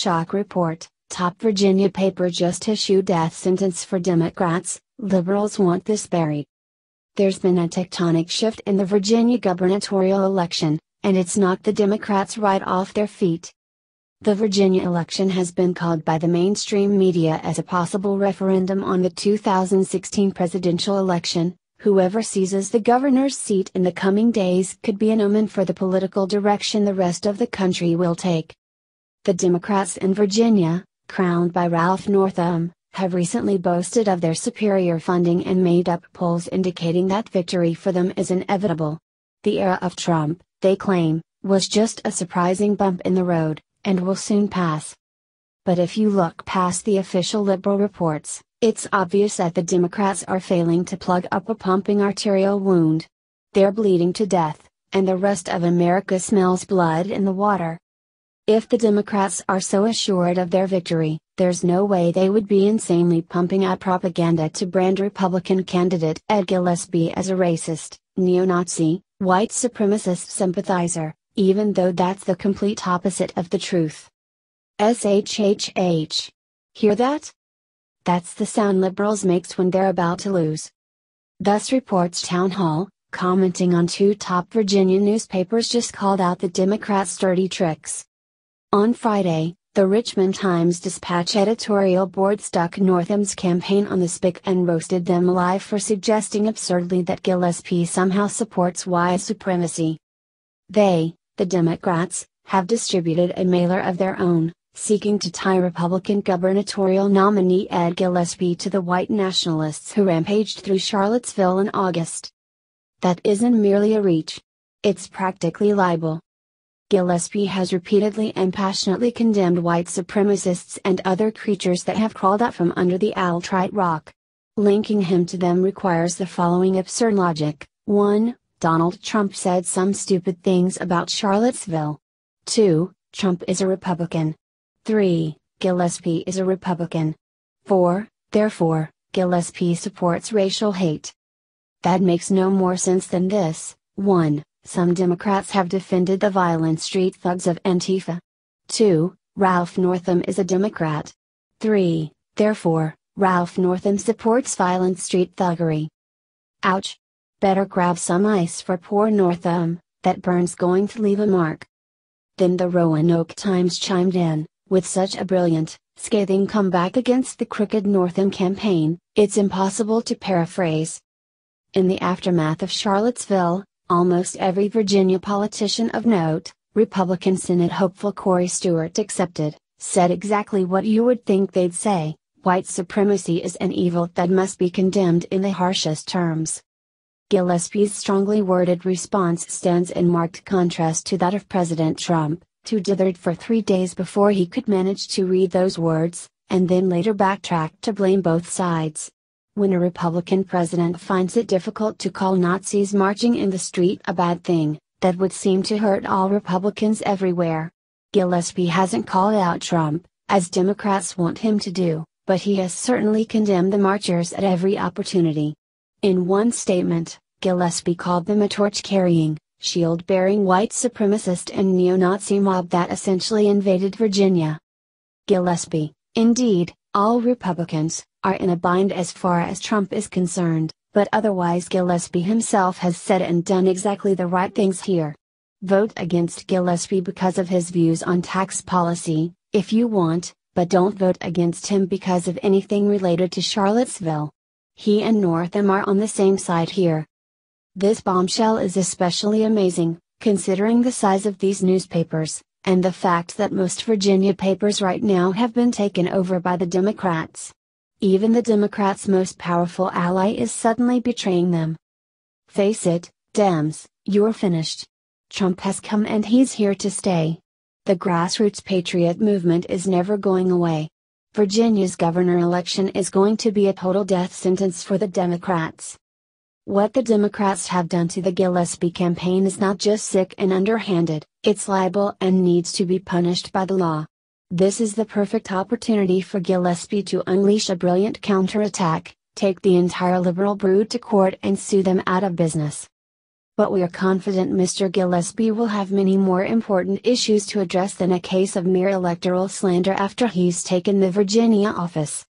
Shock report, top Virginia paper just issued death sentence for Democrats, liberals want this buried. There's been a tectonic shift in the Virginia gubernatorial election, and it's knocked the Democrats right off their feet. The Virginia election has been called by the mainstream media as a possible referendum on the 2016 presidential election. Whoever seizes the governor's seat in the coming days could be an omen for the political direction the rest of the country will take. The Democrats in Virginia, crowned by Ralph Northam, have recently boasted of their superior funding and made up polls indicating that victory for them is inevitable. The era of Trump, they claim, was just a surprising bump in the road, and will soon pass. But if you look past the official liberal reports, it's obvious that the Democrats are failing to plug up a pumping arterial wound. They're bleeding to death, and the rest of America smells blood in the water. If the Democrats are so assured of their victory, there's no way they would be insanely pumping out propaganda to brand Republican candidate Ed Gillespie as a racist, neo-Nazi, white supremacist sympathizer, even though that's the complete opposite of the truth. SHHH. Hear that? That's the sound liberals makes when they're about to lose. Thus reports Town Hall, commenting on two top Virginia newspapers just called out the Democrats' dirty tricks. On Friday, the Richmond Times-Dispatch editorial board stuck Northam's campaign on the spick and roasted them alive for suggesting absurdly that Gillespie somehow supports white supremacy. They, the Democrats, have distributed a mailer of their own, seeking to tie Republican gubernatorial nominee Ed Gillespie to the white nationalists who rampaged through Charlottesville in August. That isn't merely a reach. It's practically libel. Gillespie has repeatedly and passionately condemned white supremacists and other creatures that have crawled out from under the alt-right rock. Linking him to them requires the following absurd logic. 1. Donald Trump said some stupid things about Charlottesville. 2. Trump is a Republican. 3. Gillespie is a Republican. 4. Therefore, Gillespie supports racial hate. That makes no more sense than this. 1. Some Democrats have defended the violent street thugs of Antifa. 2. Ralph Northam is a Democrat. 3. Therefore, Ralph Northam supports violent street thuggery. Ouch. Better grab some ice for poor Northam, that burn's going to leave a mark. Then the Roanoke Times chimed in, with such a brilliant, scathing comeback against the crooked Northam campaign, it's impossible to paraphrase. In the aftermath of Charlottesville, almost every Virginia politician of note, Republican Senate hopeful Corey Stewart accepted, said exactly what you would think they'd say, white supremacy is an evil that must be condemned in the harshest terms. Gillespie's strongly worded response stands in marked contrast to that of President Trump, who dithered for 3 days before he could manage to read those words, and then later backtracked to blame both sides. When a Republican president finds it difficult to call Nazis marching in the street a bad thing, that would seem to hurt all Republicans everywhere. Gillespie hasn't called out Trump, as Democrats want him to do, but he has certainly condemned the marchers at every opportunity. In one statement, Gillespie called them a torch-carrying, shield-bearing white supremacist and neo-Nazi mob that essentially invaded Virginia. Gillespie, indeed, all Republicans, are in a bind as far as Trump is concerned, but otherwise Gillespie himself has said and done exactly the right things here. Vote against Gillespie because of his views on tax policy, if you want, but don't vote against him because of anything related to Charlottesville. He and Northam are on the same side here. This bombshell is especially amazing, considering the size of these newspapers, and the fact that most Virginia papers right now have been taken over by the Democrats. Even the Democrats' most powerful ally is suddenly betraying them. Face it, Dems, you're finished. Trump has come and he's here to stay. The grassroots patriot movement is never going away. Virginia's governor election is going to be a total death sentence for the Democrats. What the Democrats have done to the Gillespie campaign is not just sick and underhanded, it's libel and needs to be punished by the law. This is the perfect opportunity for Gillespie to unleash a brilliant counterattack, take the entire liberal brood to court and sue them out of business. but we are confident Mr. Gillespie will have many more important issues to address than a case of mere electoral slander after he's taken the Virginia office.